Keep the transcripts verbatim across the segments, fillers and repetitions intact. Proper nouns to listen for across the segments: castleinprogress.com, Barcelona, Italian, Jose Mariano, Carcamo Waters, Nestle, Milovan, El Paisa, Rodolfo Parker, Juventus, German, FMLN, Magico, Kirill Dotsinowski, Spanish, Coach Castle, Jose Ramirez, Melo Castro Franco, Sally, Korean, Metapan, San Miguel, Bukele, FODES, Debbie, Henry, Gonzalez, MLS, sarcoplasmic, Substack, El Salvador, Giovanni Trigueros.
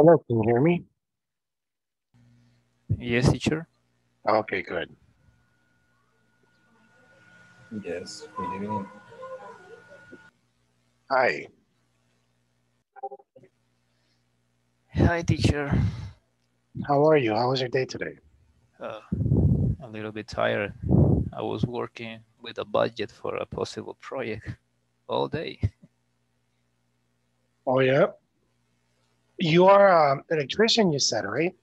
Hello, can you hear me? Yes, teacher. Okay, good. Yes, good evening. Hi. Hi, teacher. How are you? How was your day today? Uh, a little bit tired. I was working with a budget for a possible project all day. Oh, yeah? You are an electrician, you said, right?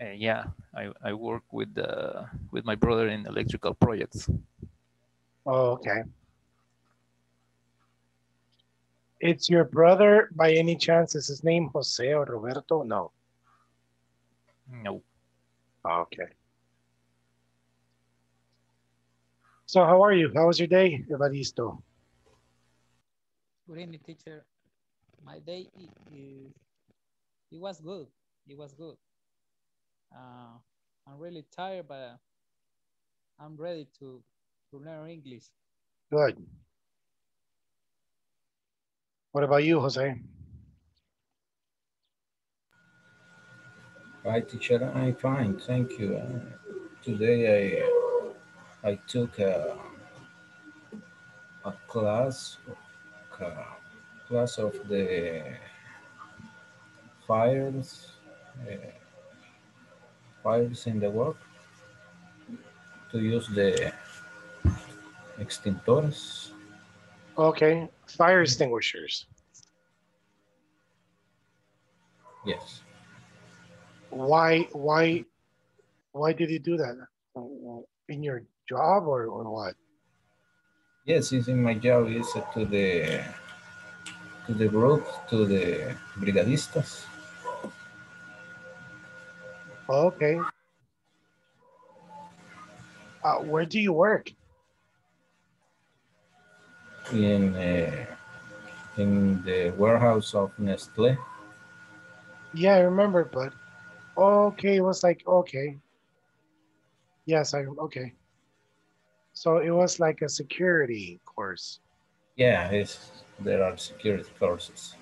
Uh, yeah, I, I work with uh, with my brother in electrical projects. Oh, okay. It's your brother, by any chance, is his name Jose or Roberto? No. No. Okay. So how are you? How was your day, Evaristo? Good evening, teacher. My day, it, it, it was good. It was good. Uh, I'm really tired, but I'm ready to, to learn English. Good. What about you, Jose? Hi, teacher. I'm fine, thank you. Uh, today I I took a a class a class of the fires uh, fires in the work to use the extintores. Okay, fire extinguishers. Yes. Why, why, why did you do that? In your job or, or what? Yes, it's in my job. It's to the to the group, to the brigadistas. Okay. Uh, where do you work? In uh, in the warehouse of Nestle. Yeah, I remember, but. Okay, it was like, okay. Yes, I, okay. So it was like a security course. Yeah, it's, there are security courses.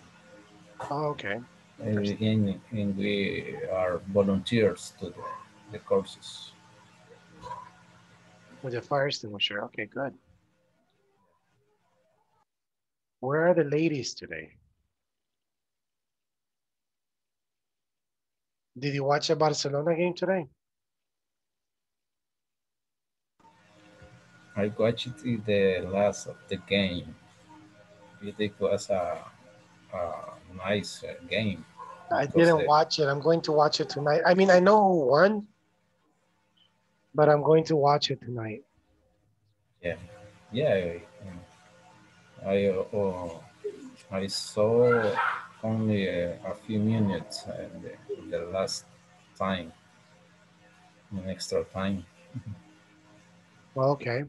Oh, okay. And, and, and we are volunteers to the, the courses. With the fire extinguisher, okay, good. Where are the ladies today? Did you watch a Barcelona game today? I watched the last of the game. It was a, a nice game. I didn't watch it. I'm going to watch it tonight. I mean, I know who won, but I'm going to watch it tonight. Yeah, yeah. I oh, I saw only a, a few minutes uh, the, the last time, an extra time. Well, okay.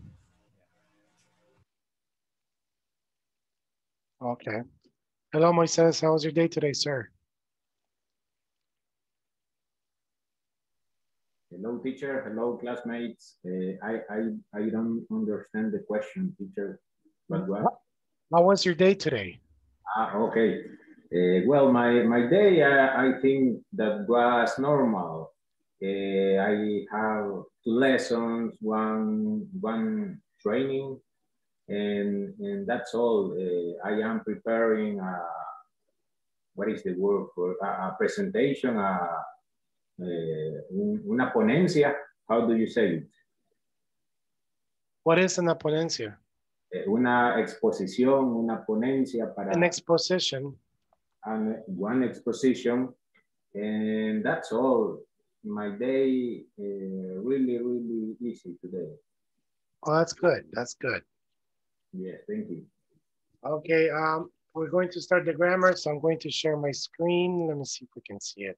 Okay. Hello, Moises. How was your day today, sir? Hello, teacher. Hello, classmates. Uh, I, I, I don't understand the question, teacher. But what? How was your day today? Ah, okay. Uh, well, my, my day, I, I think that was normal. Uh, I have two lessons, one, one training, and, and that's all. Uh, I am preparing, a, what is the word for, a, a presentation, a, a, una ponencia, how do you say it? What is una ponencia? Una exposición, una ponencia para... An exposition. And one exposition, and that's all. My day uh, really, really easy today. Oh, that's good. That's good. Yeah, thank you. Okay, um, we're going to start the grammar, so I'm going to share my screen. Let me see if we can see it.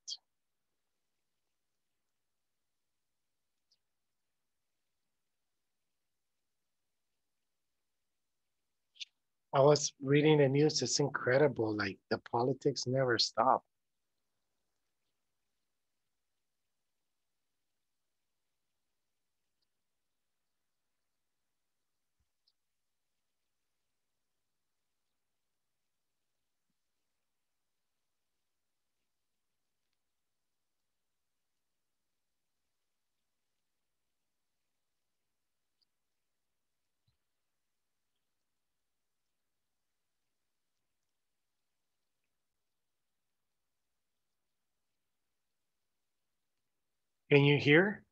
I was reading the news, it's incredible, like the politics never stop. Can you hear?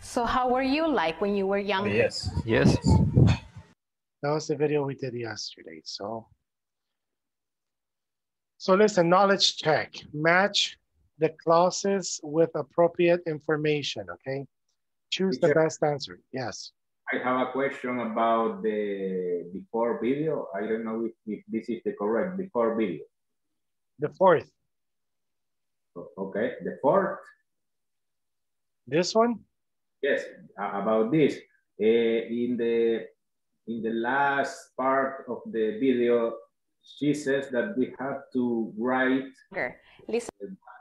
So how were you like when you were younger? Yes. Yes. That was the video we did yesterday. So, so listen, knowledge check. Match the clauses with appropriate information, okay? Choose the best answer, yes. I have a question about the before video. I don't know if, if this is the correct before video. The fourth. Okay, the fourth. This one? Yes, about this. Uh, in the in the last part of the video, she says that we have to write. Okay, listen.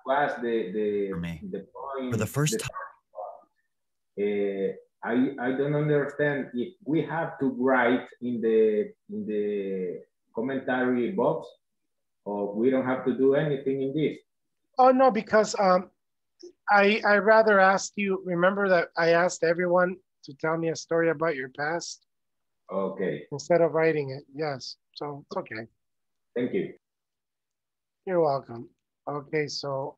Was the the for me. the point for the first the, time? Uh, I I don't understand if we have to write in the in the commentary box, or we don't have to do anything in this. Oh no, because um, I I rather ask you. Remember that I asked everyone to tell me a story about your past. Okay. Instead of writing it, yes. So it's okay. Thank you. You're welcome. Okay, so.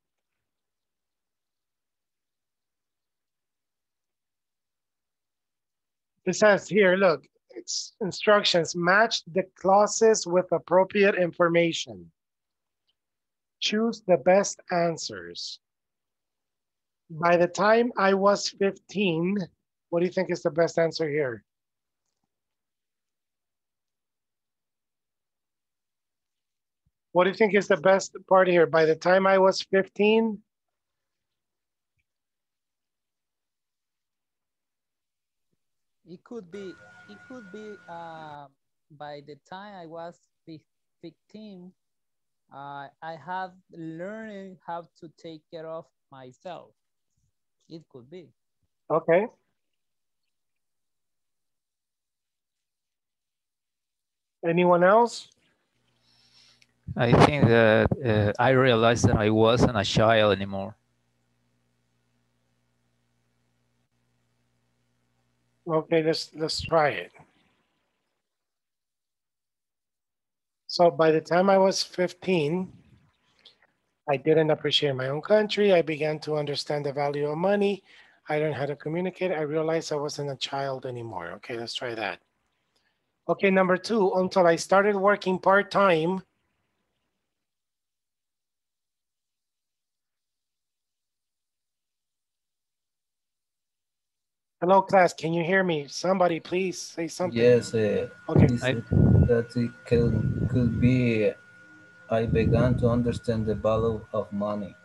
It says here, look, it's instructions, match the clauses with appropriate information. Choose the best answers. By the time I was fifteen, what do you think is the best answer here? What do you think is the best part here? By the time I was fifteen? It could be, it could be uh, by the time I was fifteen, uh, I have learned how to take care of myself. It could be. Okay. Anyone else? I think that uh, I realized that I wasn't a child anymore. Okay, let's, let's try it. So by the time I was fifteen, I didn't appreciate my own country. I began to understand the value of money. I learned how to communicate. I realized I wasn't a child anymore. Okay, let's try that. Okay, number two, until I started working part-time, hello, class, can you hear me? Somebody, please say something. Yes. Uh, okay. I, that it could, could be, I began to understand the value of money.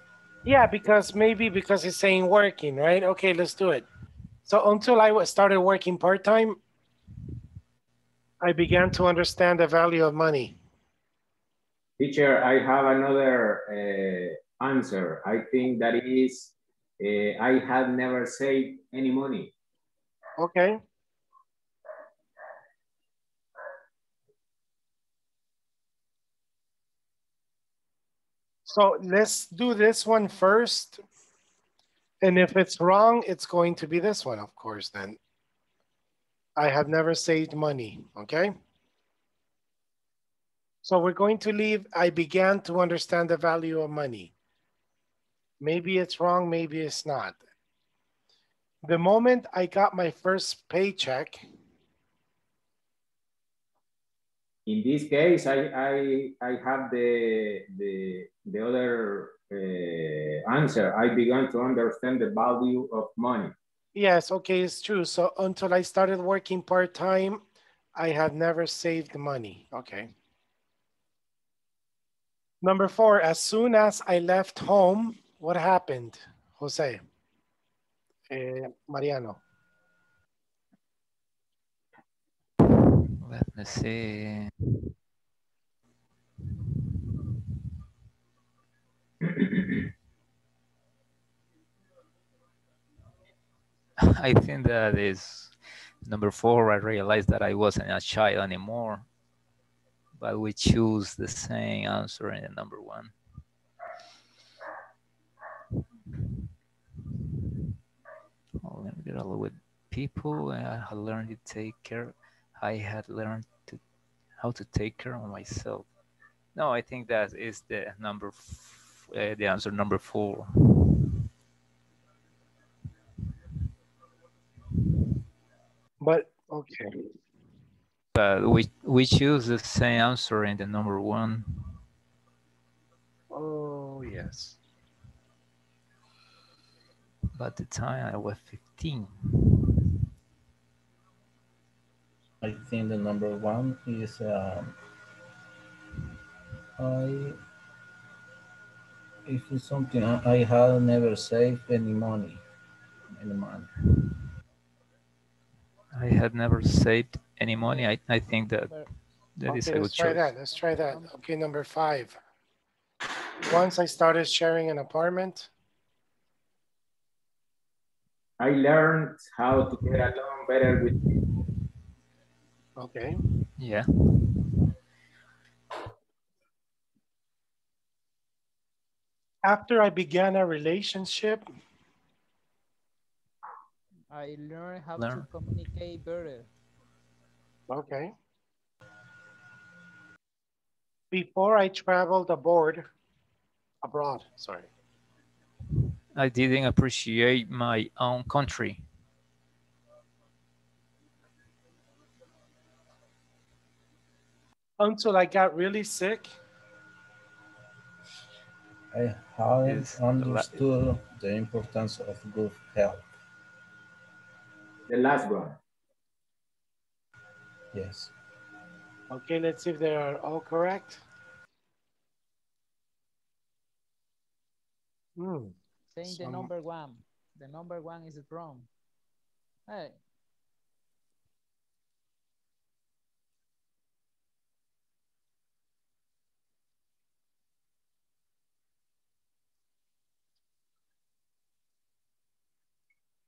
Yeah, because maybe because it's saying working, right? Okay, let's do it. So until I started working part-time, I began to understand the value of money. Teacher, I have another uh, answer. I think that it is, uh, I have never saved any money. Okay. So let's do this one first. And if it's wrong, it's going to be this one, of course, then. I have never saved money, okay? So we're going to leave, I began to understand the value of money. Maybe it's wrong, maybe it's not. The moment I got my first paycheck. In this case, I I, I have the, the, the other uh, answer. I began to understand the value of money. Yes, okay, it's true. So until I started working part-time, I had never saved money, okay. Number four, as soon as I left home, what happened, Jose? Uh, Mariano. Let me see. I think that is number four. I realized that I wasn't a child anymore, but we choose the same answer in the number one. Let me get along with people. Uh, I learned to take care. I had learned to how to take care of myself. No, I think that is the number, uh, the answer number four. But okay. But we we choose the same answer in the number one. Oh yes. But the time I was fifteen. I think the number one is uh, I. If it's something I have never saved any money, any money. I had never saved any money. I, I think that that okay, is a good choice. Let's try that. Let's try that. Okay, number five. Once I started sharing an apartment, I learned how to get along better with people. Okay. Yeah. After I began a relationship, I learned how learn. to communicate better. Okay. Before I traveled abroad, abroad, sorry. I didn't appreciate my own country. Until I got really sick. I haven't understood the importance of good health. The last one. Yes. Okay, let's see if they are all correct. Mm. Saying Some... the number one. The number one is wrong. Hey.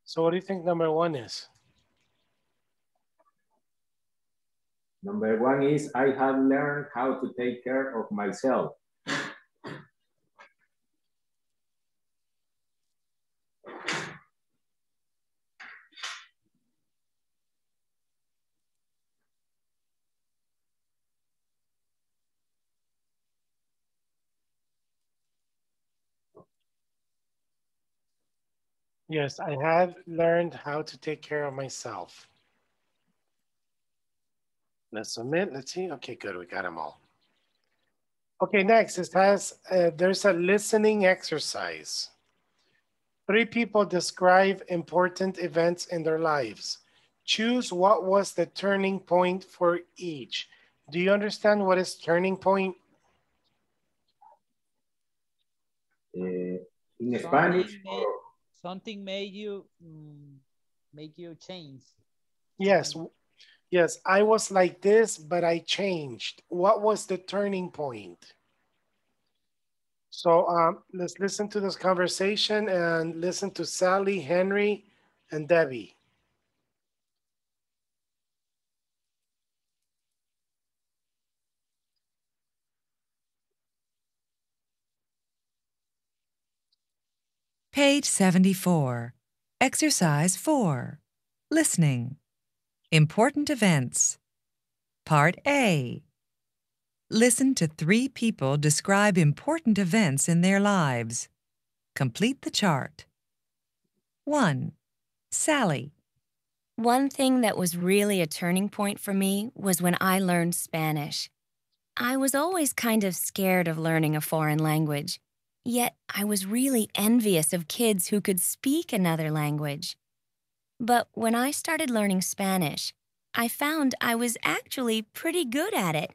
So what do you think number one is? Number one is I have learned how to take care of myself. Yes, I have learned how to take care of myself. Let's submit, let's see. Okay, good, we got them all. Okay, next, it has, uh, there's a listening exercise. Three people describe important events in their lives. Choose what was the turning point for each. Do you understand what is turning point? Uh, in Spanish? Something made you um, make you change. Yes, yes. I was like this, but I changed. What was the turning point? So um, let's listen to this conversation and listen to Sally, Henry, and Debbie. Page seventy-four, Exercise four, Listening, Important Events, Part A. Listen to three people describe important events in their lives. Complete the chart. one. Sally. One thing that was really a turning point for me was when I learned Spanish. I was always kind of scared of learning a foreign language. Yet, I was really envious of kids who could speak another language. But when I started learning Spanish, I found I was actually pretty good at it.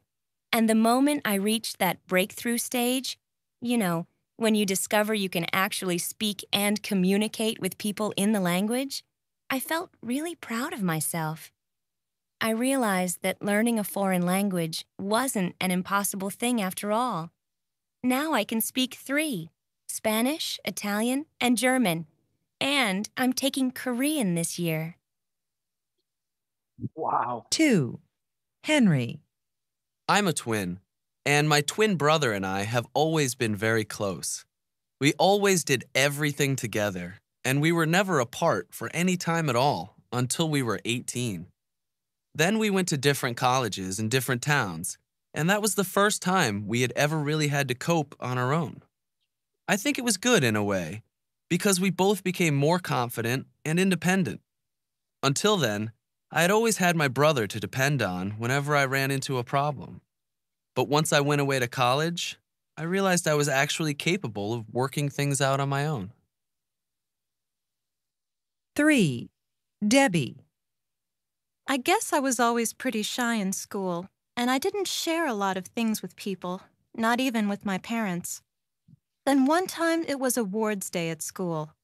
And the moment I reached that breakthrough stage, you know, when you discover you can actually speak and communicate with people in the language, I felt really proud of myself. I realized that learning a foreign language wasn't an impossible thing after all. Now I can speak three, Spanish, Italian, and German. And I'm taking Korean this year. Wow. two. Henry. I'm a twin, and my twin brother and I have always been very close. We always did everything together, and we were never apart for any time at all until we were eighteen. Then we went to different colleges in different towns, and that was the first time we had ever really had to cope on our own. I think it was good in a way, because we both became more confident and independent. Until then, I had always had my brother to depend on whenever I ran into a problem. But once I went away to college, I realized I was actually capable of working things out on my own. Three. Debbie. I guess I was always pretty shy in school, and I didn't share a lot of things with people, not even with my parents. Then one time it was awards day at school.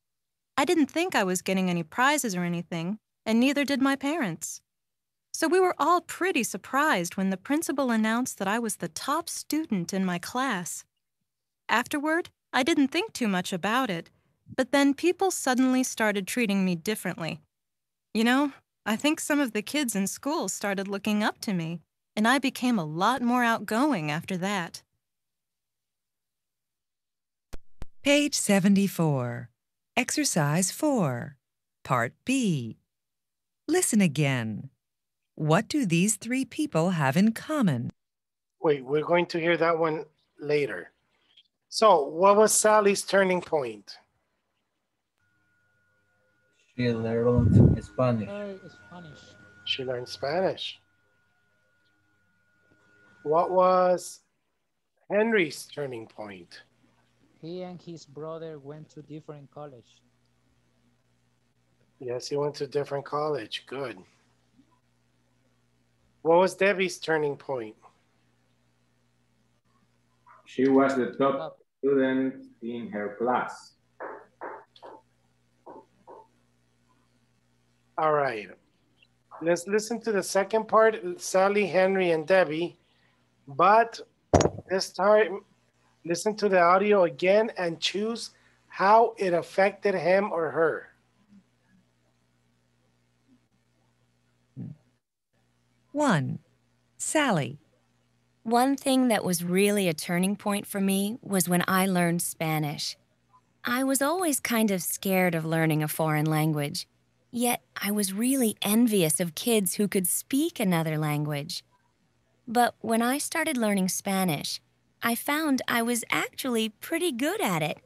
I didn't think I was getting any prizes or anything, and neither did my parents. So we were all pretty surprised when the principal announced that I was the top student in my class. Afterward, I didn't think too much about it, but then people suddenly started treating me differently. You know, I think some of the kids in school started looking up to me, and I became a lot more outgoing after that. Page seventy-four. Exercise four. Part B. Listen again. What do these three people have in common? Wait, we're going to hear that one later. So, what was Sally's turning point? She learned Spanish. She learned Spanish. What was Henry's turning point? He and his brother went to different college. Yes, he went to different college. Good. What was Debbie's turning point? She was the top student in her class. All right, let's listen to the second part, Sally, Henry, and Debbie, but this time, listen to the audio again and choose how it affected him or her. One, Sally. One thing that was really a turning point for me was when I learned Spanish. I was always kind of scared of learning a foreign language. Yet, I was really envious of kids who could speak another language. But when I started learning Spanish, I found I was actually pretty good at it.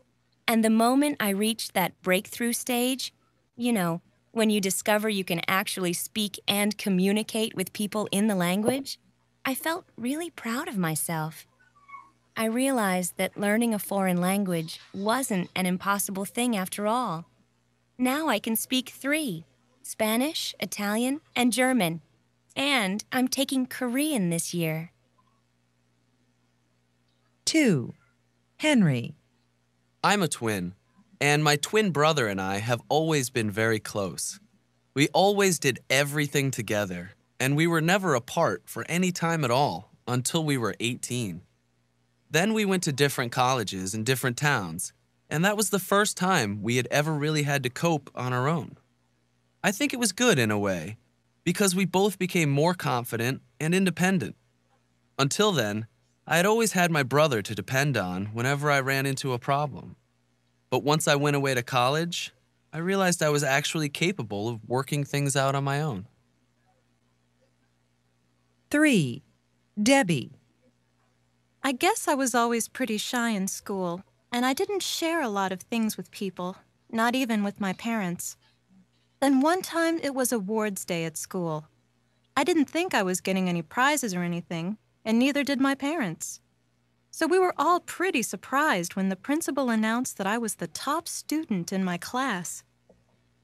And the moment I reached that breakthrough stage, you know, when you discover you can actually speak and communicate with people in the language, I felt really proud of myself. I realized that learning a foreign language wasn't an impossible thing after all. Now I can speak three, Spanish, Italian, and German. And I'm taking Korean this year. Two, Henry. I'm a twin, and my twin brother and I have always been very close. We always did everything together, and we were never apart for any time at all until we were eighteen. Then we went to different colleges and different towns, and that was the first time we had ever really had to cope on our own. I think it was good in a way, because we both became more confident and independent. Until then, I had always had my brother to depend on whenever I ran into a problem. But once I went away to college, I realized I was actually capable of working things out on my own. Three, Debbie. I guess I was always pretty shy in school. And I didn't share a lot of things with people, not even with my parents. Then one time it was awards day at school. I didn't think I was getting any prizes or anything, and neither did my parents. So we were all pretty surprised when the principal announced that I was the top student in my class.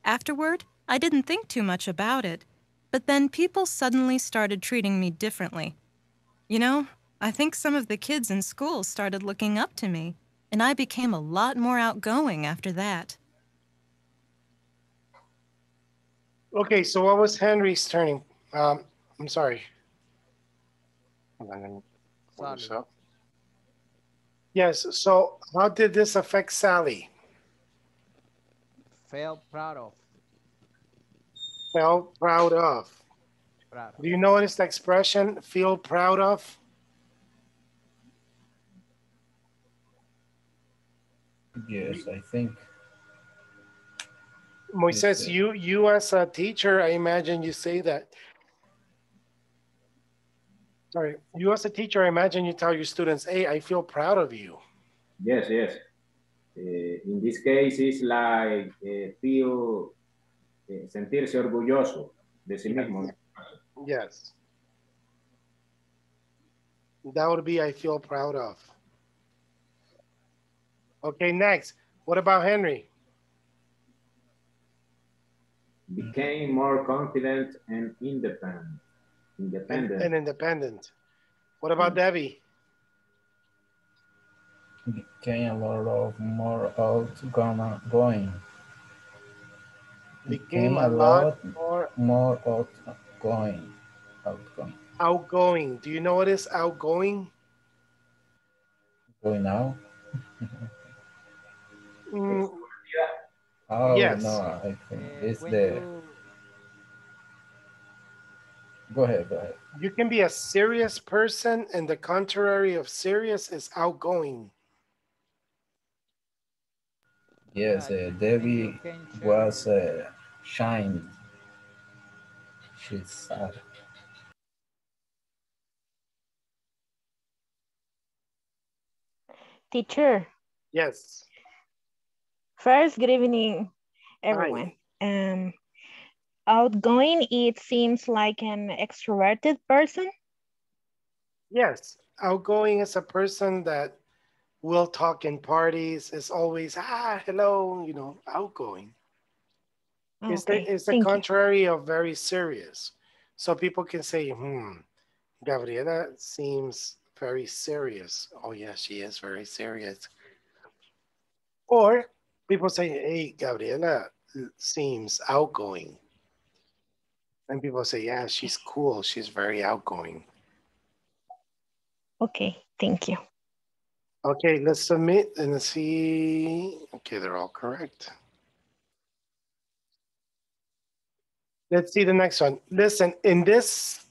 Afterward, I didn't think too much about it, but then people suddenly started treating me differently. You know, I think some of the kids in school started looking up to me. And I became a lot more outgoing after that. Okay, so what was Henry's turning? Um, I'm sorry. sorry. Yes, so how did this affect Sally? Felt proud of. Felt proud of. Proud of. Do you notice the expression, feel proud of? Yes, I think. Moises, you, you as a teacher, I imagine you say that. Sorry, you as a teacher, I imagine you tell your students, hey, I feel proud of you. Yes, yes. Uh, in this case, it's like uh, feel, uh, sentirse orgulloso. de sí mismo. Yes. That would be, I feel proud of. Okay, next. What about Henry? Became more confident and independent. Independent. And independent. What about Debbie? Became a lot of more outgoing. Became a lot more, more outgoing. Outgoing. Outgoing. Do you know what is outgoing? Going out. mm. Oh, yes. No, I think it's the... You... Go ahead, go ahead. You can be a serious person, and the contrary of serious is outgoing. Yes, uh, Debbie was uh, shined. She's sad. Teacher. Yes. First, good evening, everyone. Hi. Um, outgoing, it seems like an extroverted person. Yes, outgoing is a person that will talk in parties. It's always, ah, hello, you know, outgoing. Okay. It's the, it's the contrary you. of very serious. So people can say, hmm, Gabriela seems very serious. Oh yeah, she is very serious. Or people say, hey, Gabriela seems outgoing. And people say, yeah, she's cool. She's very outgoing. Okay, thank you. Okay, let's submit and see. Okay, they're all correct. Let's see the next one. Listen, in this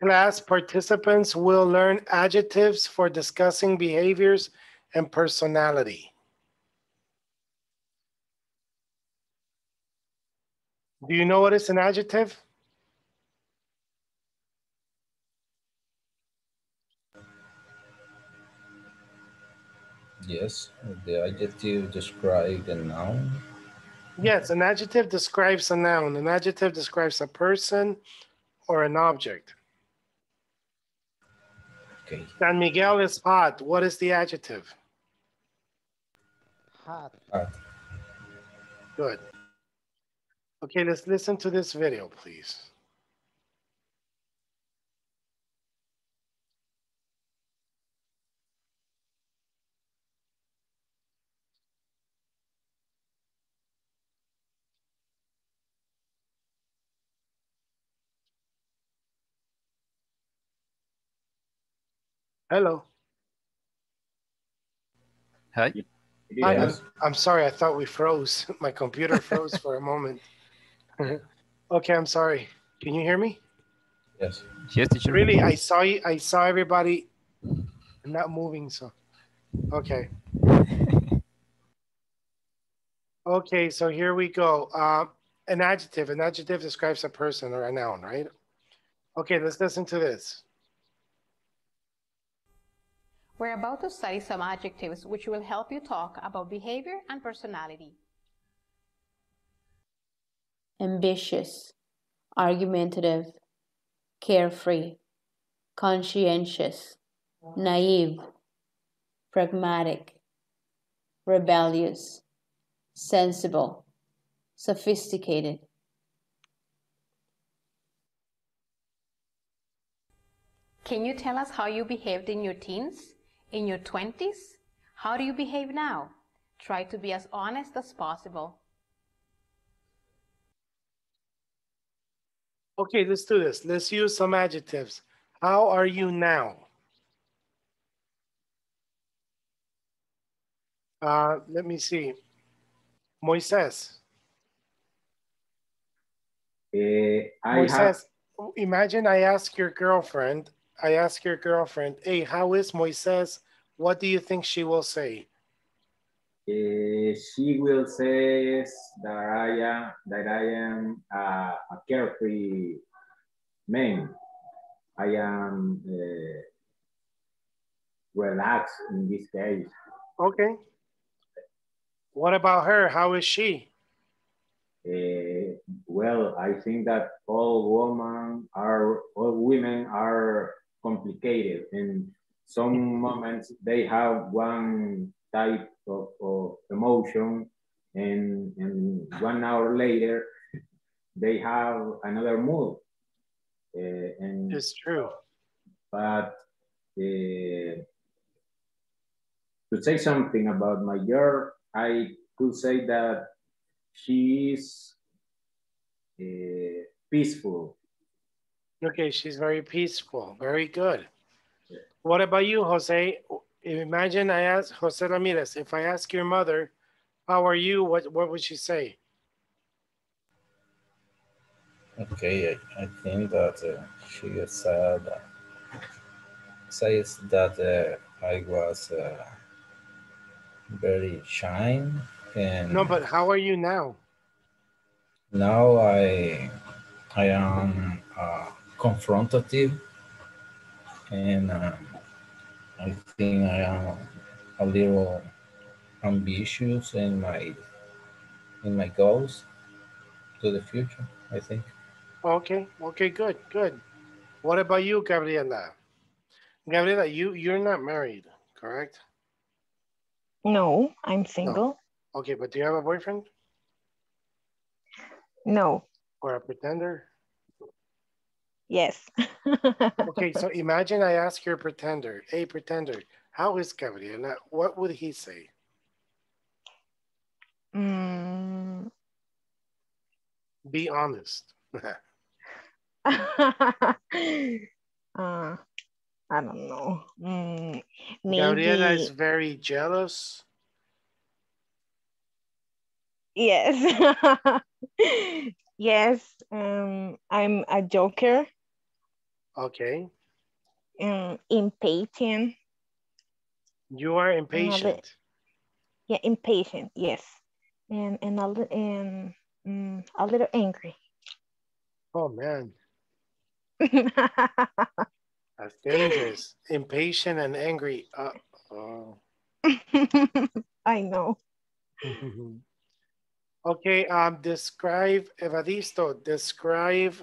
class, participants will learn adjectives for discussing behaviors and personality. Do you know what is an adjective? Yes, the adjective describes a noun. Yes, an adjective describes a noun. An adjective describes a person or an object. Okay. San Miguel is hot. What is the adjective? Hot. Hot. Good. Okay, let's listen to this video, please. Hello. Hi. Hi. I'm, I'm sorry, I thought we froze. My computer froze for a moment. Okay, I'm sorry. Can you hear me? Yes. Yes, teacher. Really, I saw you, I saw everybody not moving, so. Okay. Okay, so here we go. Uh, an adjective. An adjective describes a person or a noun, right? Okay, let's listen to this. We're about to study some adjectives which will help you talk about behavior and personality. Ambitious, argumentative, carefree, conscientious, naive, pragmatic, rebellious, sensible, sophisticated. Can you tell us how you behaved in your teens? In your twenties? How do you behave now? Try to be as honest as possible. Okay, let's do this. Let's use some adjectives. How are you now? Uh, let me see. Moises. Uh, I Moises, have... imagine I ask your girlfriend I ask your girlfriend, hey, how is Moises? What do you think she will say? Uh, she will say that I am, that I am uh, a carefree man. I am uh, relaxed in this case. Okay. What about her? How is she? Uh, Well, I think that all women are, all women are complicated. In some moments, they have one type of, of emotion, and, and one hour later, they have another mood. Uh, and it's true. But uh, to say something about my girl, I could say that she is uh, peaceful. Okay, she's very peaceful. Very good. Yeah. What about you, Jose? Imagine I ask Jose Ramirez, if I ask your mother, how are you? What, what would she say? Okay, I, I think that uh, she said, says that uh, I was uh, very shy. And no, but how are you now? Now I, I am uh, confrontative, and uh, I think I am a little ambitious in my, in my goals to the future, I think. Okay, okay, good, good. What about you, Gabriela? Gabriela, you, you're not married, correct? No, I'm single. No. Okay, but do you have a boyfriend? No. Or a pretender? Yes. Okay, so imagine I ask your pretender, hey pretender, how is Gabriela? What would he say? Mm. Be honest. uh, I don't know. Mm, maybe... Gabriela is very jealous. Yes. Yes. Um, I'm a joker. Okay. Um, impatient. You are impatient. Yeah, impatient. Yes, and and a little and um, a little angry. Oh, man. That's dangerous. Impatient and angry. Uh oh. I know. Okay, um, describe, Evaristo, describe,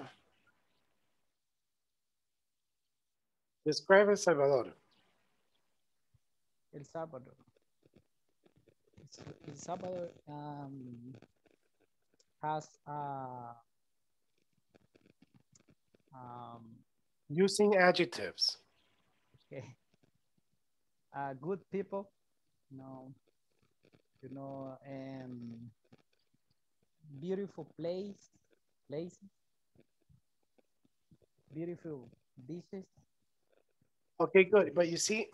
describe El Salvador. El Salvador. El Salvador um, has a... Uh, Um, using adjectives. Okay. Uh, good people, you know, you know, um, beautiful place, places, beautiful dishes. Okay, good. But you see,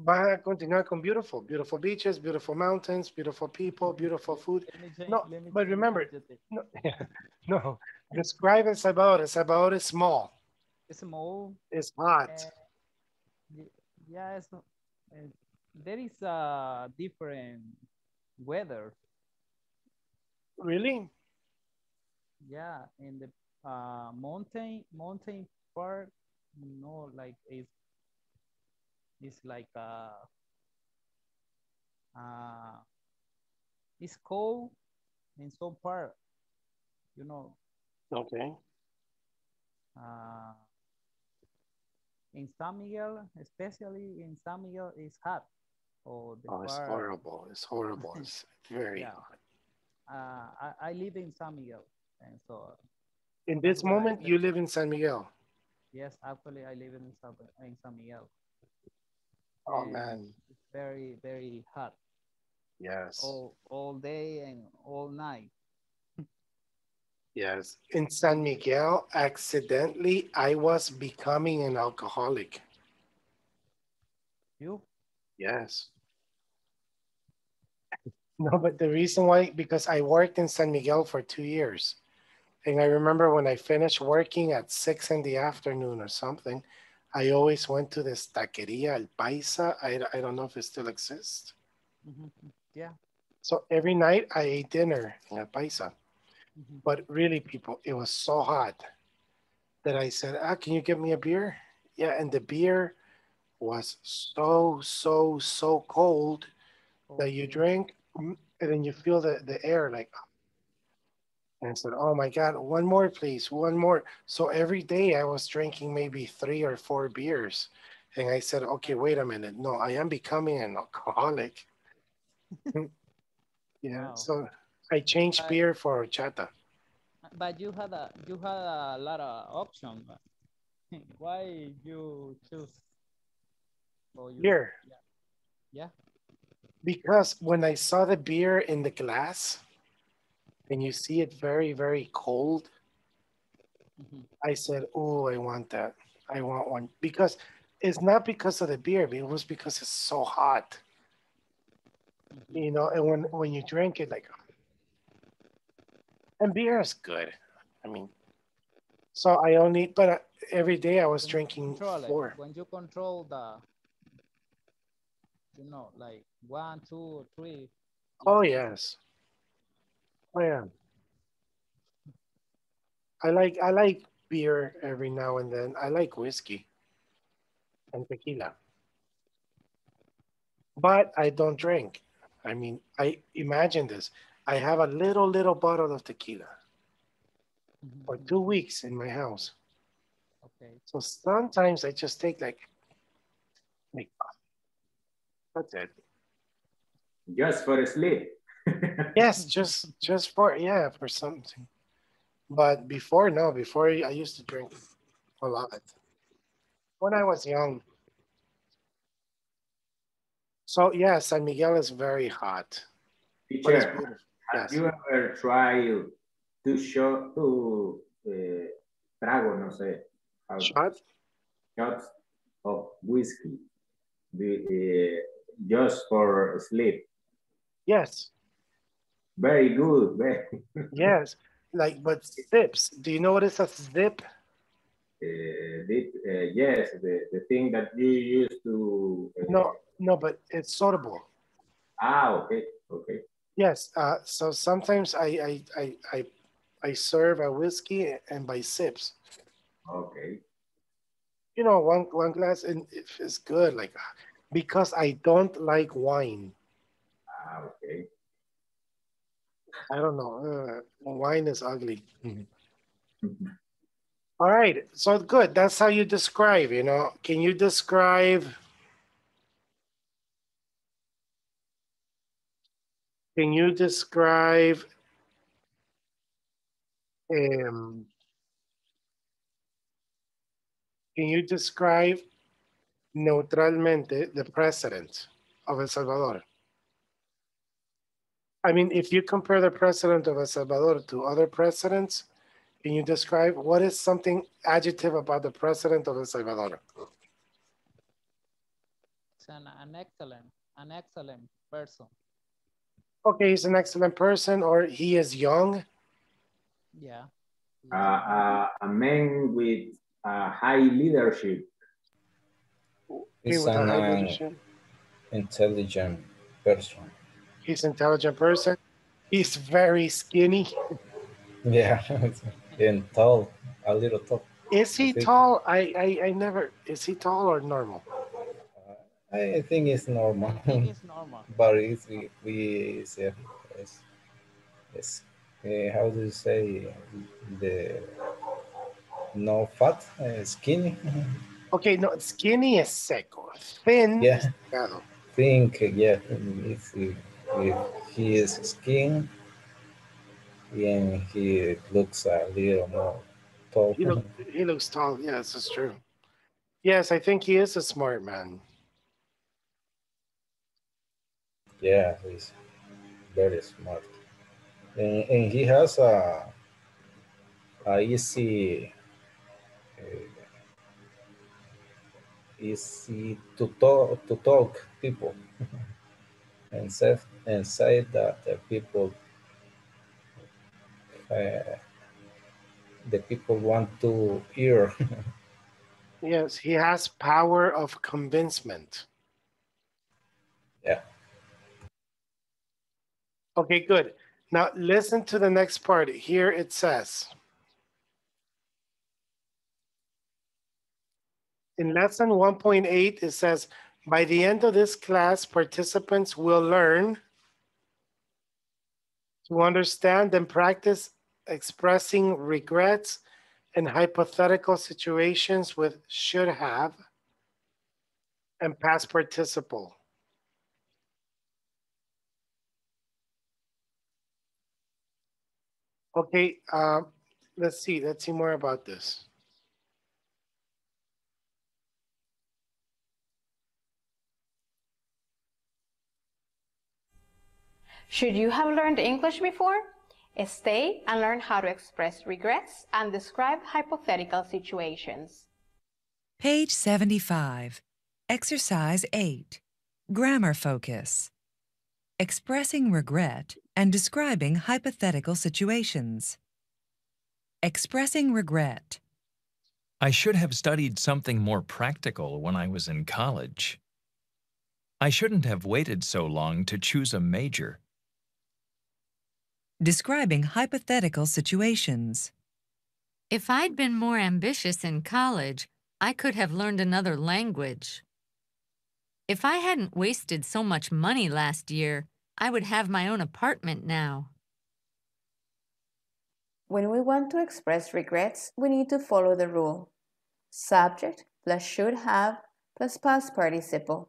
vas a continuar con beautiful, beautiful beaches, beautiful mountains, beautiful people, beautiful food. Say, no, but remember, no, no. Describe El Salvador. El Salvador is small. It's small. It's hot. Uh, yeah, it's, uh, there is a uh, different weather. Really? Yeah, in the uh, mountain, mountain part, you know, like it's It's like uh, uh, it's cold in some part, you know. Okay. Uh, in San Miguel, especially in San Miguel, it's hot. Oh, the oh it's part... horrible! It's horrible! It's very yeah. hot. Uh, I, I live in San Miguel, and so. In this moment, I... you live in San Miguel. Yes, actually, I live in San, in San Miguel. Oh man, it's very, very hot. Yes. All, all day and all night. Yes. In San Miguel, accidentally, I was becoming an alcoholic. You? Yes. No, but the reason why, because I worked in San Miguel for two years. And I remember when I finished working at six in the afternoon or something, I always went to this taqueria, El Paisa. I, I don't know if it still exists. Mm-hmm. Yeah. So every night I ate dinner in El Paisa. Mm-hmm. But really, people, it was so hot that I said, ah, can you give me a beer? Yeah, and the beer was so, so, so cold oh, that you drink and then you feel the, the air like, And I said, oh my God, one more, please, one more. So every day I was drinking maybe three or four beers. And I said, okay, wait a minute. No, I am becoming an alcoholic. Yeah, wow. So I changed but, beer for horchata. But you had a, you had a lot of options. Why you choose? Oh, you, beer. Yeah. Yeah. Because when I saw the beer in the glass, and you see it very, very cold, mm-hmm. I said, oh, I want that. I want one. Because it's not because of the beer, but it was because it's so hot. Mm-hmm. You know, and when, when you drink it, like, and beer is good. I mean, so I only, but every day I was when drinking four. It. When you control the, you know, like one, two, three. Oh, yes. Oh, yeah. I like, I like beer every now and then. I like whiskey and tequila. But I don't drink. I mean, I imagine this. I have a little, little bottle of tequila mm-hmm. for two weeks in my house. Okay. So sometimes I just take like, like that's it. Just for a sleep. Yes, just just for, yeah, for something. But before, no, before I used to drink a lot. When I was young. So yeah, San Miguel is very hot. Teacher, have yes. you ever tried to shot, to uh, trago, no sé. Shot? Shots of whiskey, the, uh, just for sleep. Yes. Very good. Very. Yes, like, but sips. Do you know what is a sip? Uh, this, uh, yes, the, the thing that you use to... Uh, no, no, but it's sorbable. Ah, okay, okay. Yes, uh, so sometimes I, I, I, I, I serve a whiskey and by sips. Okay. You know, one, one glass and it's good, like, because I don't like wine. Ah, okay. I don't know. Uh, wine is ugly. Mm-hmm. All right. So good. That's how you describe, you know. Can you describe? Can you describe? Um, can you describe neutralmente the president of El Salvador? I mean, if you compare the president of El Salvador to other presidents, can you describe what is something adjective about the president of El Salvador? It's an, an excellent, an excellent person. Okay, he's an excellent person, or he is young. Yeah. Uh, uh, a man with uh, high leadership. He's with an high leadership. Intelligent person. He's an intelligent person. He's very skinny. Yeah, and tall, a little tall. Is he I tall? I, I I never, is he tall or normal? Uh, I think it's normal. I think it's normal. But it's, we, we it's, it's, it's, uh, how do you say, the, no fat, uh, skinny. Okay, no, skinny is seco. Thin yeah. is delgado. Think, yeah, it's, it's, if he is skinny, and he looks a little more tall. He, look, he looks tall, yes, it's true. Yes, I think he is a smart man. Yeah, he's very smart. And, and he has a, a easy, uh, easy to talk, to talk people. And say, and say that the people, uh, the people want to hear. Yes, he has power of convincement. Yeah. Okay, good. Now listen to the next part. Here it says, in lesson one point eight, it says, by the end of this class, participants will learn to understand and practice expressing regrets and hypothetical situations with should have and past participle. Okay, uh, let's see, let's see more about this. Should you have learned English before? Stay and learn how to express regrets and describe hypothetical situations. Page seventy-five, Exercise eight, Grammar Focus. Expressing regret and describing hypothetical situations. Expressing regret. I should have studied something more practical when I was in college. I shouldn't have waited so long to choose a major. Describing hypothetical situations. If I'd been more ambitious in college, I could have learned another language. If I hadn't wasted so much money last year, I would have my own apartment now. When we want to express regrets, we need to follow the rule. Subject plus should have plus past participle.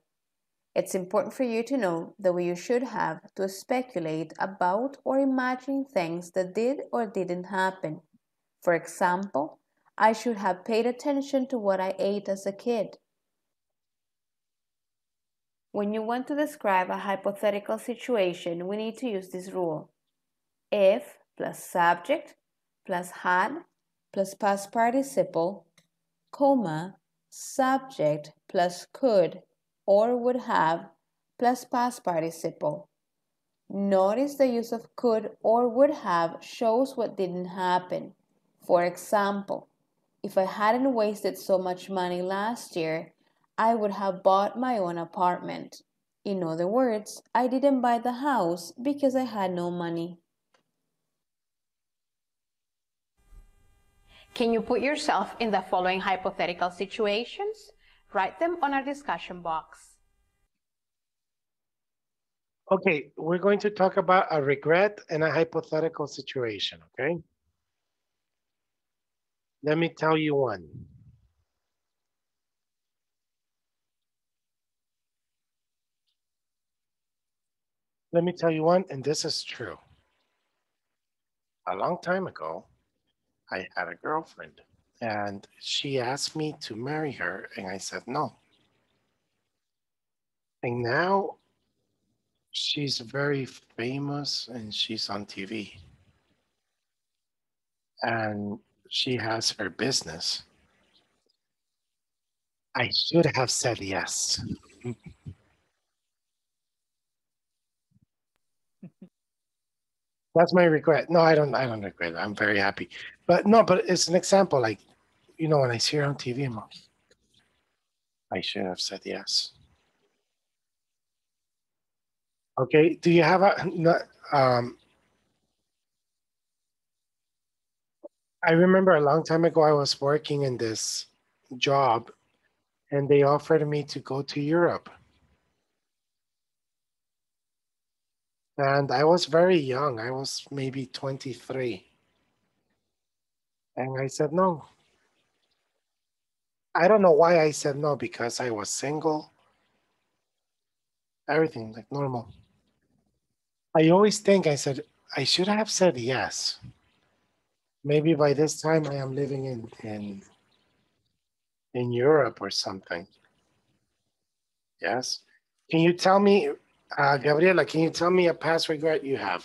It's important for you to know the way you should have to speculate about or imagine things that did or didn't happen. For example, I should have paid attention to what I ate as a kid. When you want to describe a hypothetical situation, we need to use this rule. If plus subject plus had plus past participle, comma, subject plus could or would have plus past participle. Notice the use of could or would have shows what didn't happen. For example, if I hadn't wasted so much money last year, I would have bought my own apartment. In other words, I didn't buy the house because I had no money. Can you put yourself in the following hypothetical situations? Write them on our discussion box. Okay, we're going to talk about a regret and a hypothetical situation, okay? Let me tell you one. Let me tell you one, and this is true. A long time ago, I had a girlfriend, and she asked me to marry her, and I said no. And now, she's very famous, and she's on T V. And she has her business. I should have said yes. That's my regret. No, I don't. I don't regret it. I'm very happy. But no, but it's an example. Like, you know, when I see her on T V, I'm like, I should have said yes. Okay. Do you have a? Um, I remember a long time ago I was working in this job, and they offered me to go to Europe. And I was very young. I was maybe twenty-three. And I said no. I don't know why I said no, because I was single. Everything like normal. I always think I said, I should have said yes. Maybe by this time I am living in, in, in Europe or something. Yes. Can you tell me, Uh, Gabriela, can you tell me a past regret you have?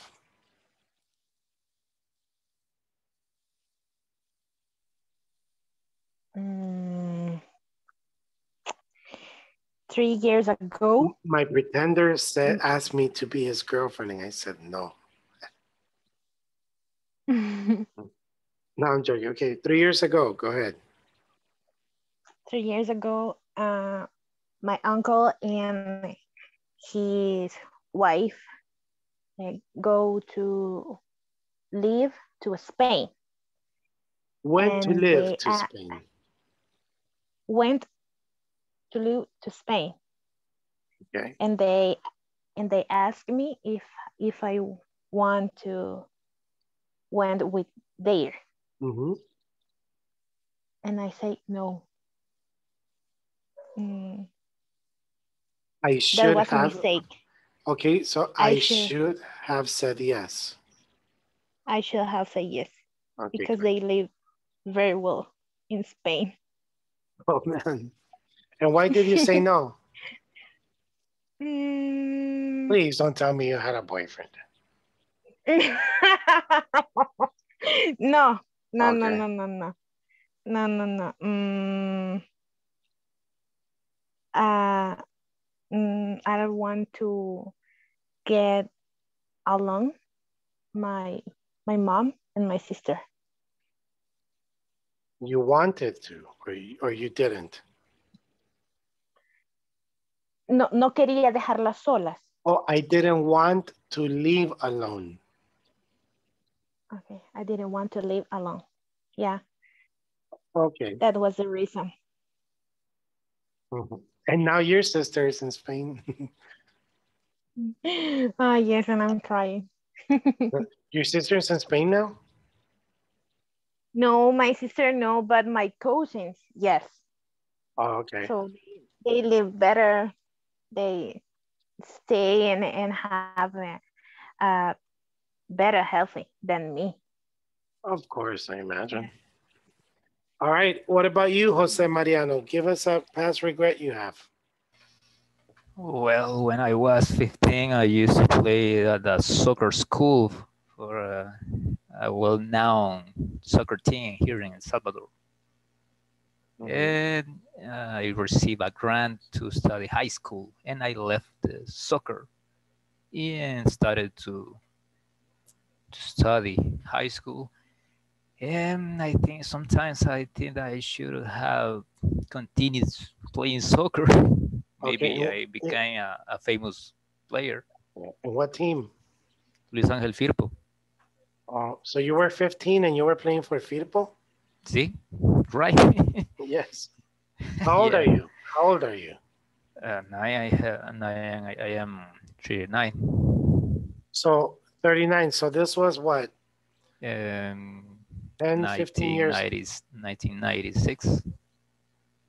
Mm, three years ago? My pretender said, asked me to be his girlfriend, and I said no. No, I'm joking. Okay, three years ago. Go ahead. Three years ago, uh, my uncle and his wife uh, go to live to Spain. Went and to live they, to uh, Spain. Went to live to Spain. Okay. And they and they asked me if if I want to went with there. Mm-hmm. And I say, no. Mm. I should that was have, a mistake. Okay, so I, I should, should have said yes. I should have said yes, okay, because great. They live very well in Spain. Oh, man. And why did you say no? Mm. Please don't tell me you had a boyfriend. No, no, okay. no, no, no, no, no, no, no. Mm. Uh, mm, I don't want to get along my my mom and my sister. You wanted to, or you, or you didn't? No, no quería dejarlas solas. Oh, I didn't want to live alone. Okay, I didn't want to live alone. Yeah. Okay. That was the reason. Mm-hmm. And now your sister is in Spain. Oh, yes, and I'm crying. Your sister is in Spain now? No, my sister, no, but my cousins, yes. Oh, okay. So they live better. They stay and, and have a, a better healthy than me. Of course, I imagine. Yes. All right, what about you, Jose Mariano? Give us a past regret you have. Well, when I was fifteen, I used to play at the soccer school for a, a well-known soccer team here in El Salvador. Okay. And uh, I received a grant to study high school, and I left uh, soccer and started to, to study high school. And I think sometimes I think I should have continued playing soccer. Maybe okay. I became a, a famous player. What team? Luis Ángel Firpo. Oh, so you were fifteen and you were playing for Firpo? See, right. Yes. How old yeah. are you? How old are you? Uh, nine, I, have, nine, I, I am thirty-nine. So thirty-nine. So this was what? Um. ten, fifteen years. nineteen ninety-six.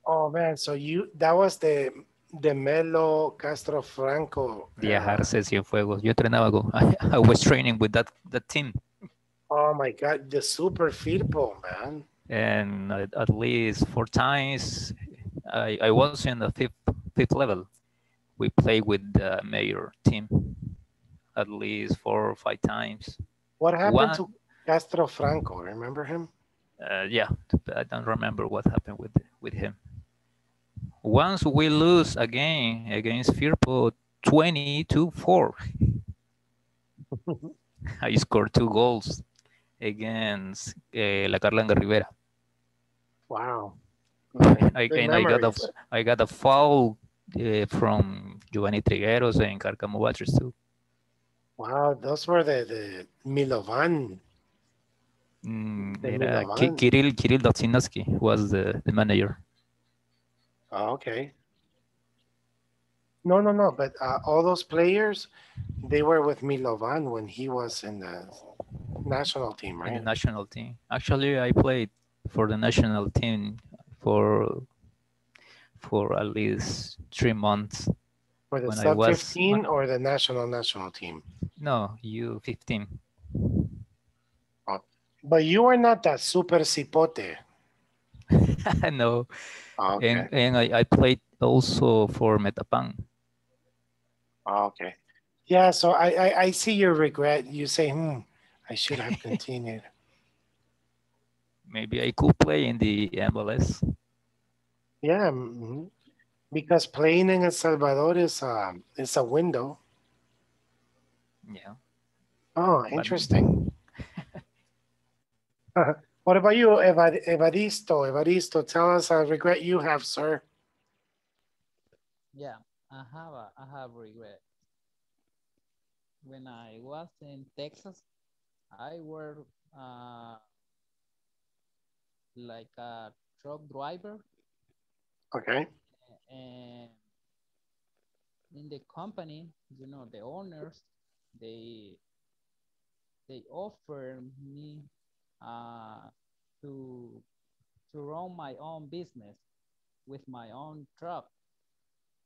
Oh, man. So you, that was the, the Melo Castro Franco. Viajarse Cienfuegos. Yo entrenaba con, I was training with that, that team. Oh, my God. The super Firpo, man. And at, at least four times, I, I was in the fifth, fifth level. We played with the major team at least four or five times. What happened One, to... Castro Franco, remember him? Uh, yeah, I don't remember what happened with with him. Once we lose again against Firpo, twenty to four. I scored two goals against uh, La Carlanga Rivera. Wow! I, and I got a I got a foul uh, from Giovanni Trigueros and Carcamo Waters too. Wow, those were the the Milovan. Mm, era, Kirill, Kirill Dotsinowski was the, the manager. Oh, okay. No, no, no. But uh, all those players, they were with Milovan when he was in the national team, right? In the national team. Actually, I played for the national team for for at least three months. For the sub fifteen or the national national team? No, U fifteen. But you are not that super cipote. No. Oh, okay. And, and I, I played also for Metapan. Oh, okay. Yeah, so I, I, I see your regret. You say, hmm, I should have continued. Maybe I could play in the M L S. Yeah, mm-hmm. Because playing in El Salvador is a, is a window. Yeah. Oh, interesting. But Uh, what about you, Evad Evaristo? Evaristo, tell us a regret you have, sir. Yeah, I have a, I have regret. When I was in Texas, I were uh, like a truck driver. Okay. And in the company, you know, the owners, they they offered me uh, to to run my own business with my own truck,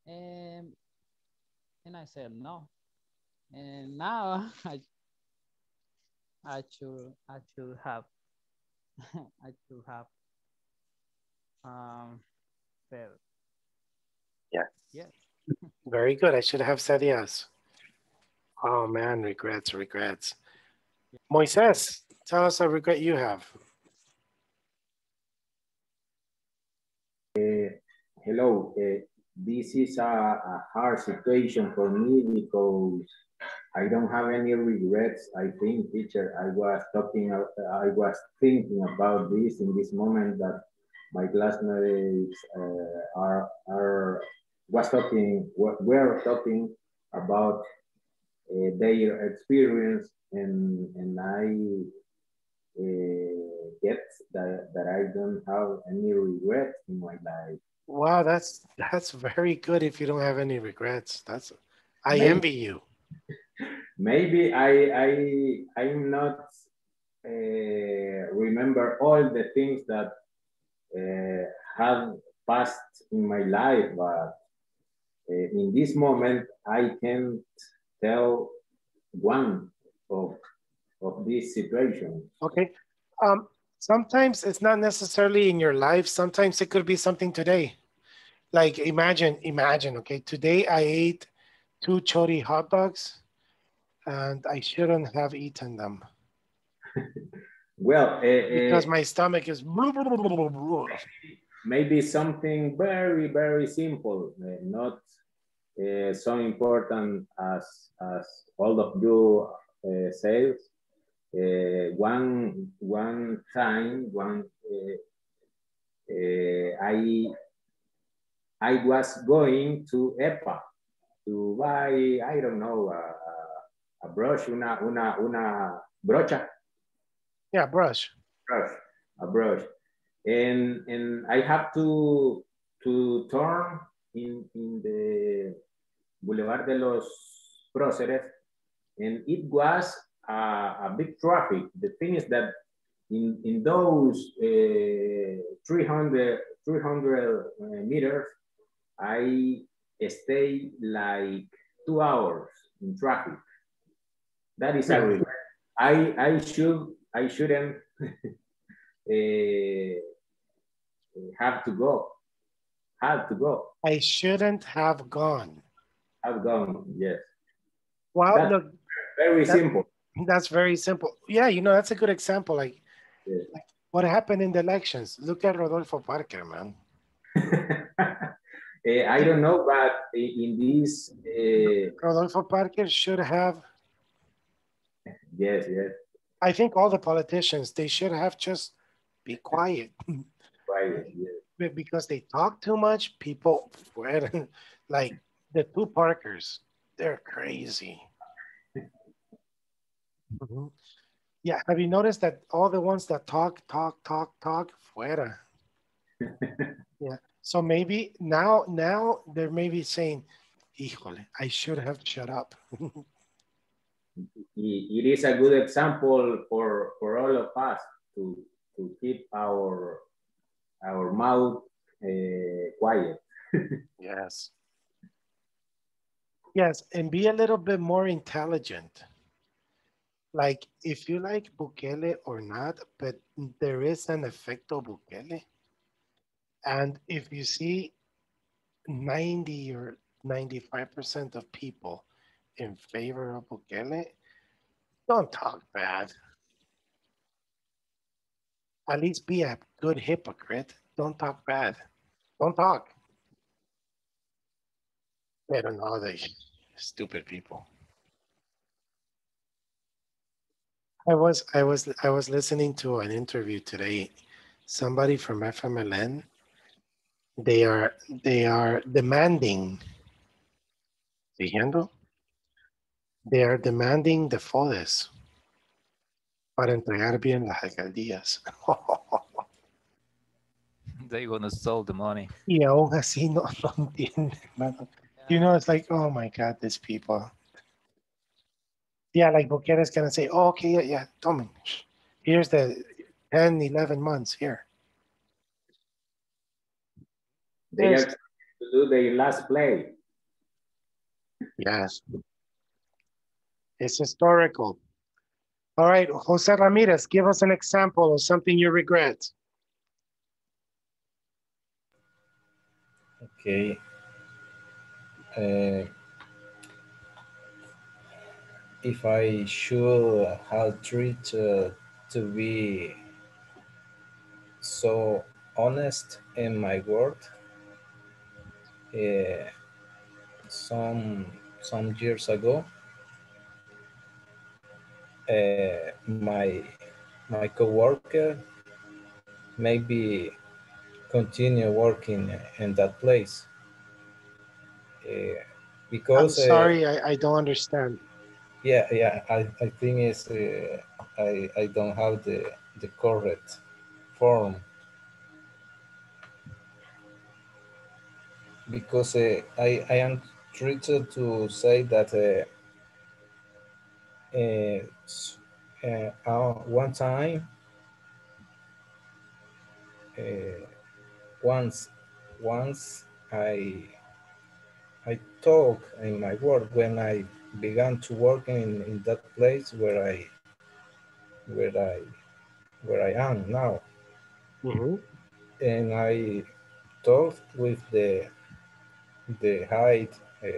and and I said no. And now I I should I should have I should have um said yes. Yes. Very good. I should have said yes. Oh man, regrets, regrets. Yeah. Moises, tell us a regret you have. Uh, hello. Uh, this is a, a hard situation for me because I don't have any regrets. I think, teacher, I was talking, I was thinking about this in this moment that my classmates uh, are are. was talking, we're talking about uh, their experience, and, and I uh, get that, that I don't have any regrets in my life. Wow, that's that's very good if you don't have any regrets. That's I maybe, envy you. Maybe I, I, I'm not uh, remember all the things that uh, have passed in my life, but Uh, in this moment, I can't tell one of, of this situation. Okay. Um, sometimes it's not necessarily in your life. Sometimes it could be something today. Like imagine, imagine, okay, today I ate two chori hot dogs and I shouldn't have eaten them. Well, uh, because uh, my stomach is... Maybe something very, very simple, uh, not uh, so important as, as all of you uh, said. Uh, one, one time, one uh, uh, I, I was going to E P A to buy, I don't know, a, a brush, una, una, una brocha. Yeah, brush. Brush, a brush. And, and I have to, to turn in, in the Boulevard de los Próceres, and it was a, a big traffic. The thing is that in, in those uh, three hundred, three hundred meters, I stayed like two hours in traffic. That is a regret. I, I, should, I shouldn't... Uh, have to go, have to go. I shouldn't have gone. Have gone, yes. Wow, that's look. Very that, simple. That's very simple. Yeah, you know, that's a good example. Like, yes. Like what happened in the elections? Look at Rodolfo Parker, man. uh, I don't know, but in this... Uh... Rodolfo Parker should have... Yes, yes. I think all the politicians, they should have just be quiet. Right, yeah. Because they talk too much, people, like the two Parkers, they're crazy. Mm-hmm. Yeah, have you noticed that all the ones that talk, talk, talk, talk, fuera. Yeah, so maybe now, now they're maybe saying, híjole, I should have shut up. It is a good example for, for all of us to to keep our our mouth uh, quiet. Yes. Yes, and be a little bit more intelligent. Like if you like Bukele or not, but there is an efecto Bukele. And if you see ninety or ninety-five percent of people in favor of Bukele, don't talk bad. At least be a good hypocrite. Don't talk bad. Don't talk. I don't know, they stupid people. I was I was I was listening to an interview today. Somebody from F M L N. They are they are demanding. Diciendo. They are demanding the F O D E S para entregar bien las alcaldías. They're gonna steal the money. Y aún así no lo entienden, hermano. You know, it's like, oh my God, these people. yeah, like Bukele is going to say, oh, okay, yeah, yeah, Tommy, here's the ten, eleven months here. They are going to do their last play. Yes. It's historical. All right, Jose Ramirez, give us an example of something you regret. Okay. Uh, if I should have treated to be so honest in my word, uh, some some years ago, uh, my my coworker maybe continue working in that place. Uh, because I'm sorry, uh, I, I don't understand. Yeah, yeah, I, I think it's uh, I I don't have the the correct form, because uh, I I am treated to say that uh, uh, uh, one time uh, once once I. I talk in my work when I began to work in, in that place where I where I where I am now. Mm-hmm. And I talked with the the high uh,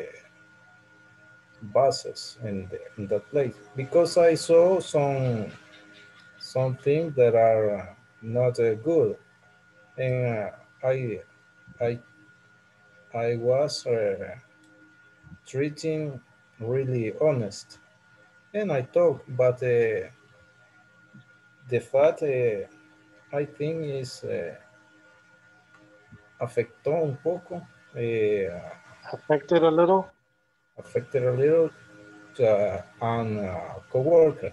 bosses in, the, in that place, because I saw some some things that are not uh, good, and uh, I I. I was uh, treating really honest, and I talk, but uh, the fact uh, I think is uh, afectó un poco. Uh, affected a little? Affected a little uh, on a coworker,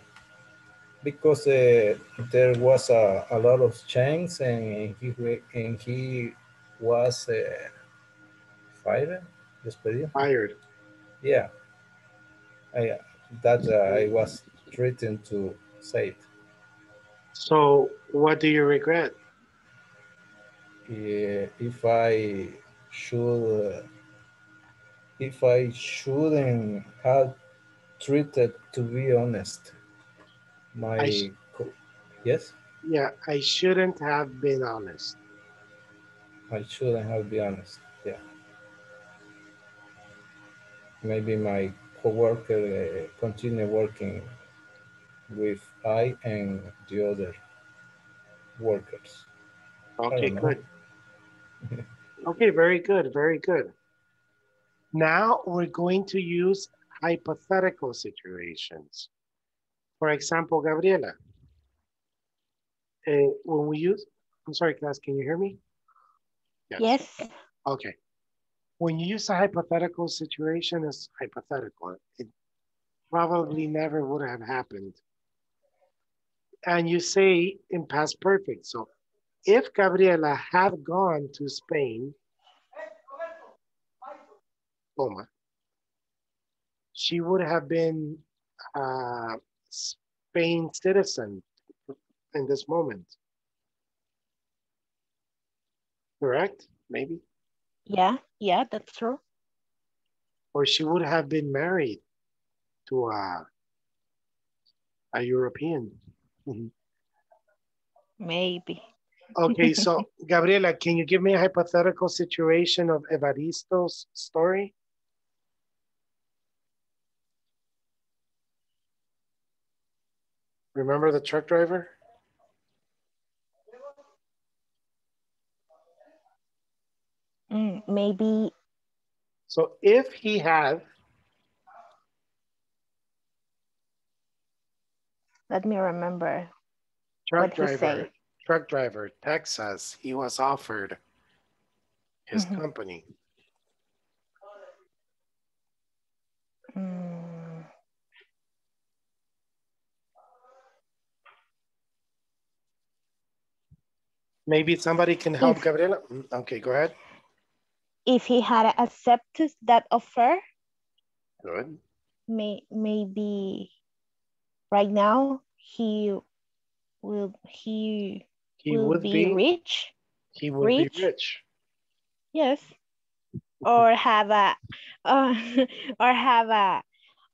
because uh, there was a, a lot of change, and he, and he was uh, Fired, Fired. Yeah, I, that uh, I was threatened to say it. So, what do you regret? Yeah, if I should, uh, if I shouldn't have treated, to be honest, my yes. Yeah, I shouldn't have been honest. I shouldn't have been honest. Yeah. Maybe my coworker uh, continue working with I and the other workers. Okay, good. Okay, very good, very good. Now we're going to use hypothetical situations. For example, Gabriela, uh, when we use, I'm sorry, class, can you hear me? Yes. Yes. Okay. When you use a hypothetical situation, it's hypothetical. It probably never would have happened. And you say in past perfect. So if Gabriela had gone to Spain, Toma, she would have been a Spain citizen in this moment. Correct? Maybe? Yeah, yeah, that's true. Or she would have been married to a, a European. Maybe. Okay, so Gabriela, can you give me a hypothetical situation of Evaristo's story? Remember the truck driver? Maybe. So if he had. Let me remember. Truck driver, truck driver, Texas. He was offered his mm-hmm. company. Mm. Maybe somebody can help if. Gabriela. Okay, go ahead. If he had accepted that offer, good. May, maybe right now he will he he will would be, be rich. He would rich. be rich. Yes. Or have a uh, or have a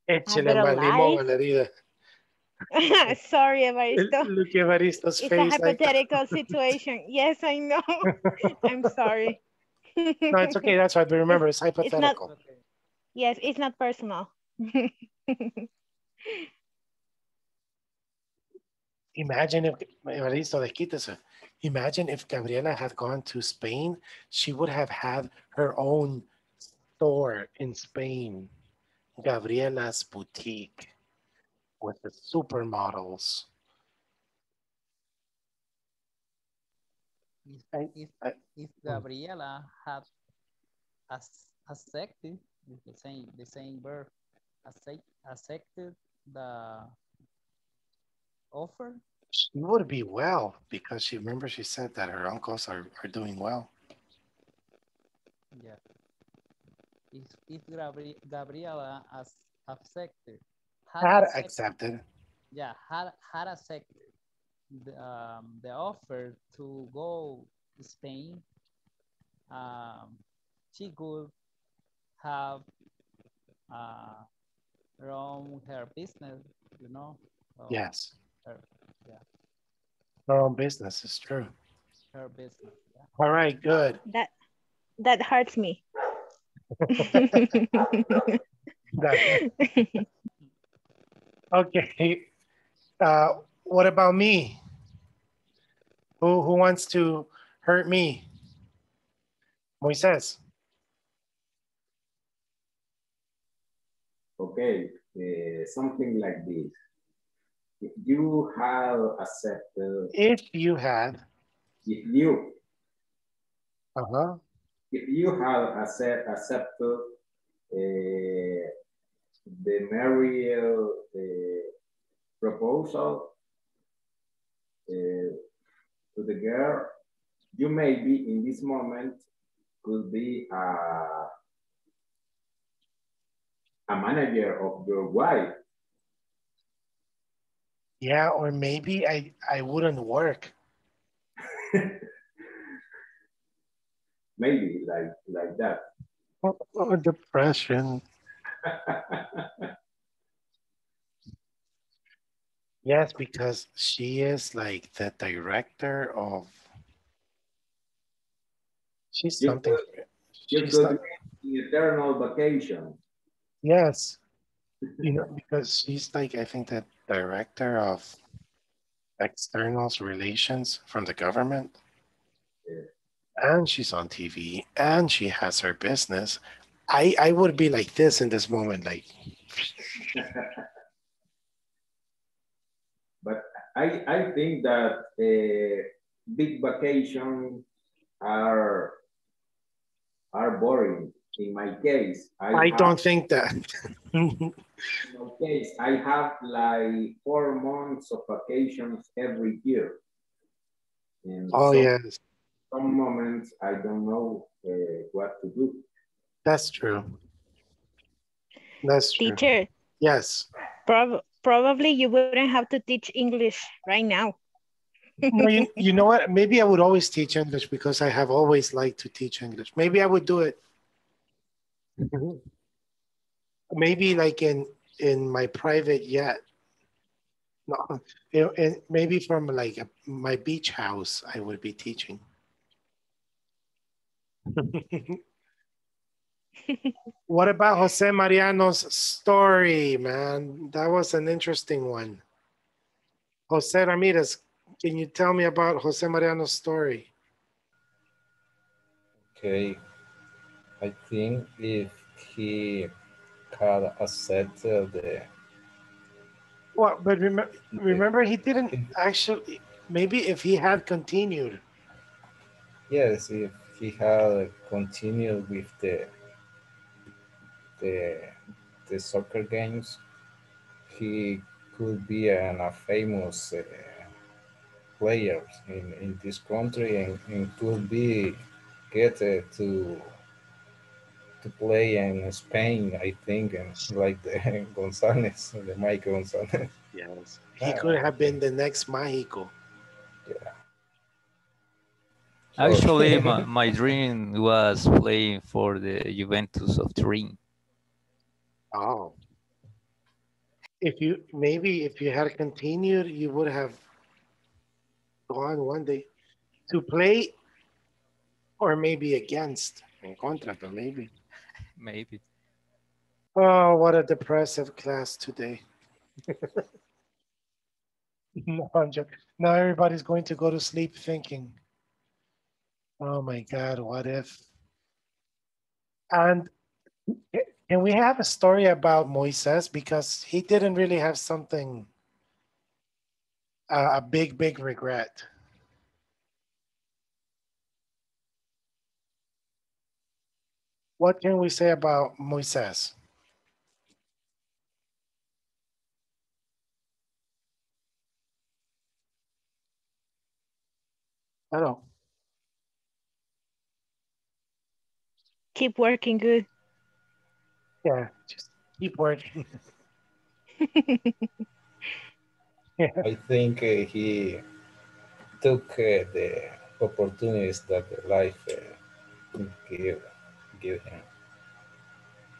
Échale a limón a la herida. Sorry, Evaristo. Look at Evaristo's face. It's a hypothetical situation. Yes, I know. I'm sorry. No, it's okay. That's right. But remember, it's hypothetical. It's not, okay. Yes, it's not personal. Imagine if, Evaristo, desquítese. Imagine if Gabriela had gone to Spain, she would have had her own store in Spain. Gabriela's Boutique. With the supermodels. If, I, if, I, if Gabriela had accepted the same the same verb, accept, accepted the offer, she would be well because she remember she said that her uncles are, are doing well. Yeah. If if Gabri Gabriela as accepted. Had accepted. Yeah, had, had accepted the, um, the offer to go to Spain. Um, she could have uh, run her business, you know? So yes. Her, yeah. her own business, is true. Her business, yeah. All right, good. That, that hurts me. that, Okay, uh, what about me? Who, who wants to hurt me? Moises. Okay, uh, something like this. If you have accepted. If you have. If you. Uh-huh. If you have accept, accepted uh, the marriage uh, proposal uh, to the girl, you may be in this moment could be a, a manager of your wife. Yeah, or maybe I, I wouldn't work. Maybe like, like that. Or oh, depression. Yes, because she is like the director of. She's you something. Could, she's could some, the eternal vacation. Yes, you know, because she's like I think the director of externals relations from the government, yeah. And she's on T V, and she has her business. I, I would be like this in this moment, like. But I, I think that uh, big vacations are, are boring. In my case, I, I have, don't think that. In my case, I have like four months of vacations every year. And oh, some, yes. Some moments I don't know uh, what to do. That's true. That's true. Teacher. Yes. Prob probably you wouldn't have to teach English right now. Well, you, you know what? Maybe I would always teach English because I have always liked to teach English. Maybe I would do it. Mm-hmm. Maybe like in in my private jet. No, you know, and maybe from like a, my beach house, I would be teaching. What about Jose Mariano's story, man? That was an interesting one. Jose Ramirez, can you tell me about Jose Mariano's story? Okay. I think if he had accepted the... Well, but remember, remember he didn't actually... Maybe if he had continued. Yes, if he had continued with the... The, the soccer games, he could be an, a famous uh, player in, in this country and, and could be get uh, to to play in Spain, I think, and like the Gonzalez, the Mike Gonzalez. Yes, he uh, could have been the next Magico. Yeah. Actually, my, my dream was playing for the Juventus of Turin. Oh. If you, maybe if you had continued, you would have gone one day to play or maybe against. En contra, but maybe. Maybe. Oh, what a depressive class today. No, I'm joking. Now everybody's going to go to sleep thinking, oh my God, what if? And can we have a story about Moises? Because he didn't really have something, uh, a big, big regret. What can we say about Moises? Hello. Keep working good. Yeah, just keep working. Yeah. I think uh, he took uh, the opportunities that life uh, gave, gave him,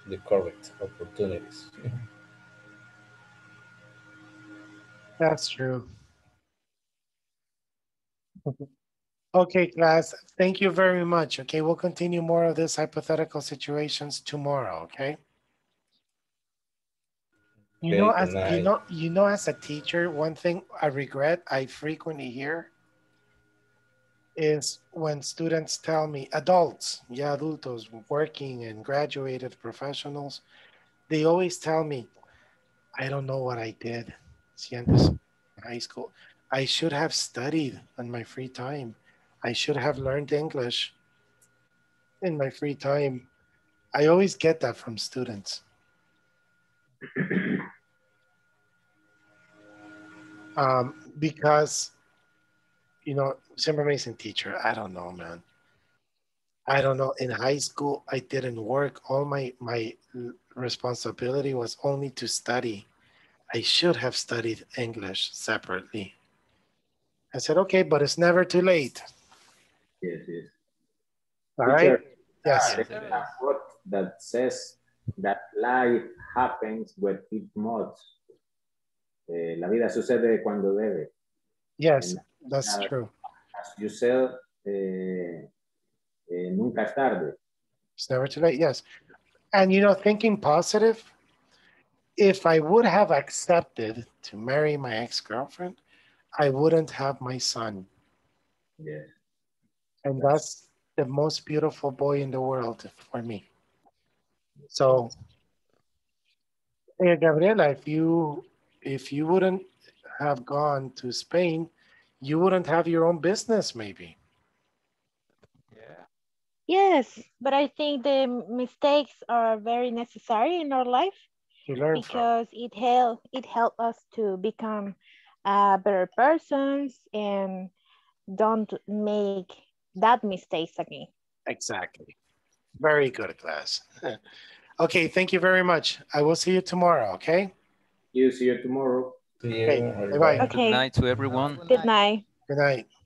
the correct opportunities. That's true. Okay, class, thank you very much. Okay, we'll continue more of this hypothetical situations tomorrow, okay? You know, as, you know, you know, as a teacher, one thing I regret, I frequently hear is when students tell me, adults, yeah, adultos, working and graduated professionals, they always tell me, I don't know what I did in high school. I should have studied on my free time. I should have learned English in my free time. I always get that from students. um, because, you know, siempre me dicen, teacher, I don't know, man. I don't know. In high school, I didn't work. All my, my responsibility was only to study. I should have studied English separately. I said, okay, but it's never too late. Yes, yes. All teacher, right? Yes. There's a quote that says that life happens when it must. Uh, la vida sucede cuando debe. Yes, and that's uh, true. As you said, uh, uh, nunca es tarde. It's never too late, yes. And, you know, thinking positive, if I would have accepted to marry my ex-girlfriend, I wouldn't have my son. Yeah. And that's the most beautiful boy in the world for me. So, hey, Gabriela, if you, if you wouldn't have gone to Spain, you wouldn't have your own business, maybe. Yeah. Yes, but I think the mistakes are very necessary in our life. To learn because from. it help it helped us to become Uh, better persons and don't make that mistakes again. Exactly. Very good, class. Okay, thank you very much. I will see you tomorrow, okay? You see you tomorrow. Okay, bye-bye. Okay. Good night to everyone. Good night. Good night. Good night.